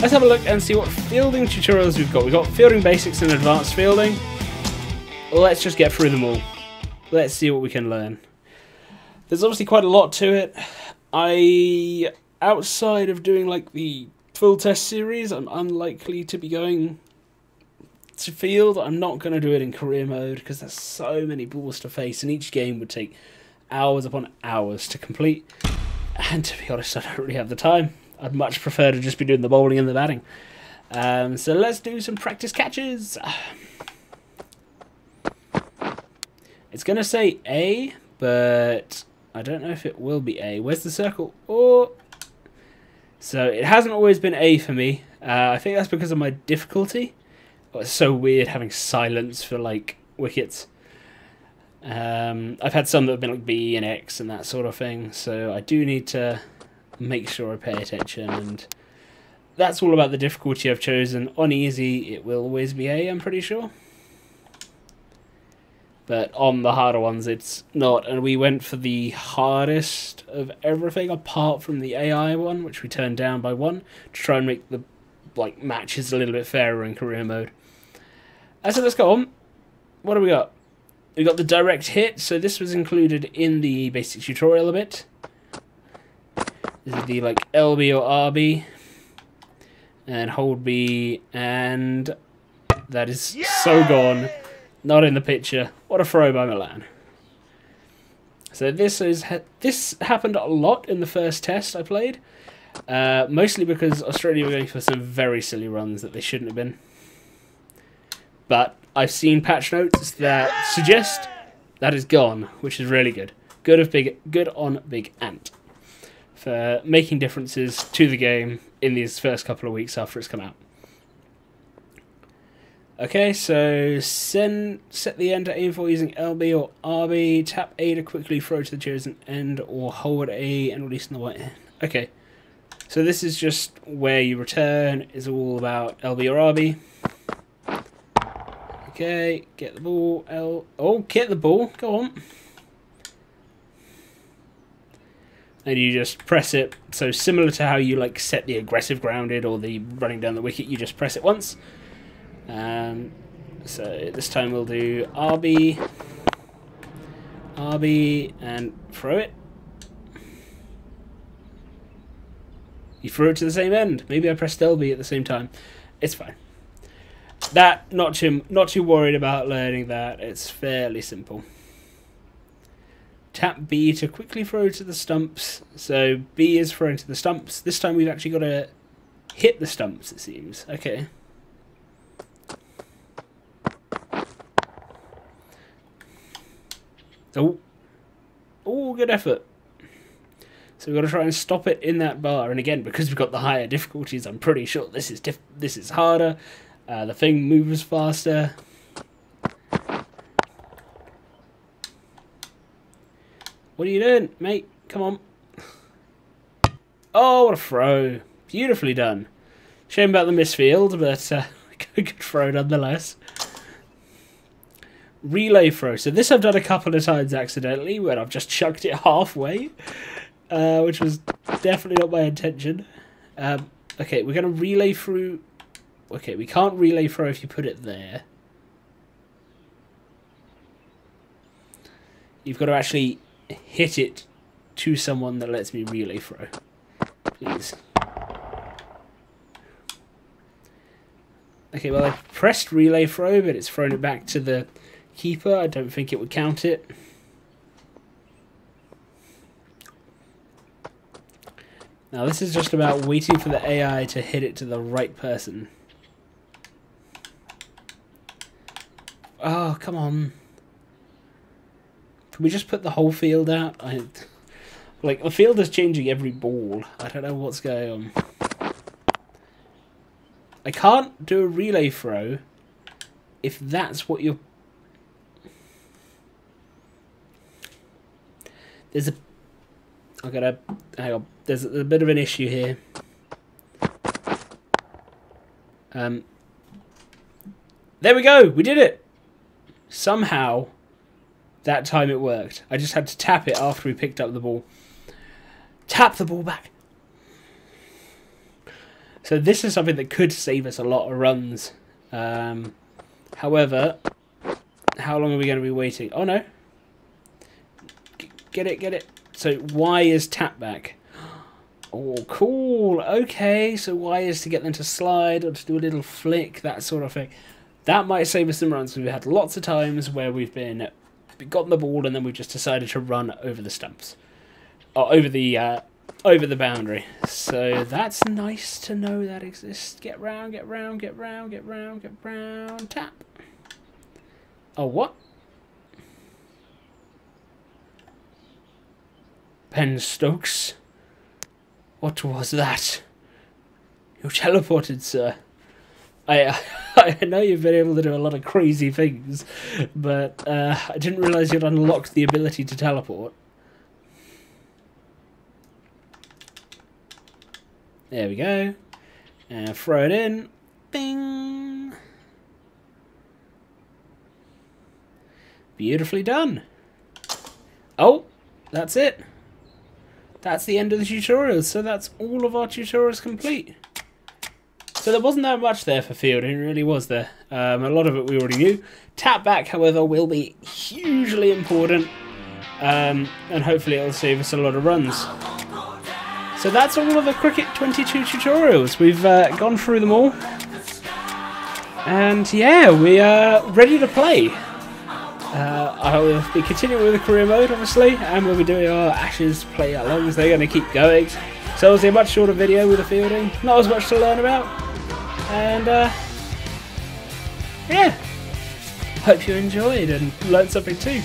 Let's have a look and see what fielding tutorials we've got. We've got fielding basics and advanced fielding. Let's just get through them all. Let's see what we can learn. There's obviously quite a lot to it. Outside of doing like the full test series, I'm unlikely to be going to field. I'm not going to do it in career mode because there's so many balls to face and each game would take hours upon hours to complete, and to be honest I don't really have the time. I'd much prefer to just be doing the bowling and the batting. So let's do some practice catches. It's going to say A, but I don't know if it will be A. Where's the circle? Oh, so it hasn't always been A for me. I think that's because of my difficulty. Oh, it's so weird having silence for like wickets. I've had some that have been like B and X and that sort of thing, so I do need to make sure I pay attention, and that's all about the difficulty I've chosen. On easy it will always be A, I'm pretty sure, but on the harder ones it's not, and we went for the hardest of everything apart from the AI one, which we turned down by one to try and make the like matches a little bit fairer in career mode. So let's go on. What do we got? We got the direct hit, so this was included in the basic tutorial a bit. This is the like LB or RB and hold B, and that is so gone. Not in the picture. What a throw by Milan. So this happened a lot in the first test I played, mostly because Australia were going for some very silly runs that they shouldn't have been. But I've seen patch notes that suggest that is gone, which is really good. Good on Big Ant for making differences to the game in these first couple of weeks after it's come out. Okay, so set the end to aim for using LB or RB. Tap A to quickly throw to the chosen end, or hold A and release in the white hand. Okay, so this is just where you return is all about LB or RB. Okay, get the ball, get the ball, go on. And you just press it, so similar to how you like set the aggressive grounded or the running down the wicket, you just press it once. So this time we'll do RB, RB, and throw it. You threw it to the same end. Maybe I pressed LB at the same time. It's fine. That, not too worried about learning that, it's fairly simple. Tap B to quickly throw to the stumps, so B is thrown to the stumps. This time we've actually got to hit the stumps, it seems. Okay. Oh, good effort. So we've got to try and stop it in that bar, and again, because we've got the higher difficulties, I'm pretty sure this is harder. The thing moves faster. What are you doing, mate? Come on. Oh, what a throw. Beautifully done. Shame about the misfield, but good throw nonetheless. Relay throw. So this I've done a couple of times accidentally when I've just chucked it halfway, which was definitely not my intention. Okay, we're going to relay through... Okay, we can't relay throw if you put it there. You've got to actually hit it to someone that lets me relay throw. Please. Okay, well I pressed relay throw, but it's thrown it back to the keeper. I don't think it would count it. Now this is just about waiting for the AI to hit it to the right person. Oh, come on. Can we just put the whole field out? Like, the field is changing every ball. I don't know what's going on. I can't do a relay throw if that's what you're... There's a... I gotta... Hang on. There's a bit of an issue here. There we go! We did it! Somehow, that time it worked. I just had to tap it after we picked up the ball. Tap the ball back. So this is something that could save us a lot of runs. However, how long are we going to be waiting? Oh no. Get it. So Y is tap back. Oh, cool. Okay, so Y is to get them to slide or to do a little flick, that sort of thing. That might save us some runs. We've had lots of times where we've been gotten the ball and then we've just decided to run over the stumps, or over the boundary. So that's nice to know that exists. Get round. Tap. Oh, what? Ben Stokes? What was that? You teleported, sir. I know you've been able to do a lot of crazy things, but I didn't realise you'd unlocked the ability to teleport. There we go. And throw it in. Bing! Beautifully done. Oh, that's it. That's the end of the tutorial, so that's all of our tutorials complete. So there wasn't that much there for fielding, really, was there? A lot of it we already knew. Tap back, however, will be hugely important, and hopefully it'll save us a lot of runs. So that's all of the Cricket 22 tutorials. We've gone through them all, and yeah, we are ready to play. I will be continuing with the career mode, obviously, and we'll be doing our Ashes play alongs. They're going to keep going. So it'll be a much shorter video with the fielding. Not as much to learn about. And yeah, hope you enjoyed and learned something too.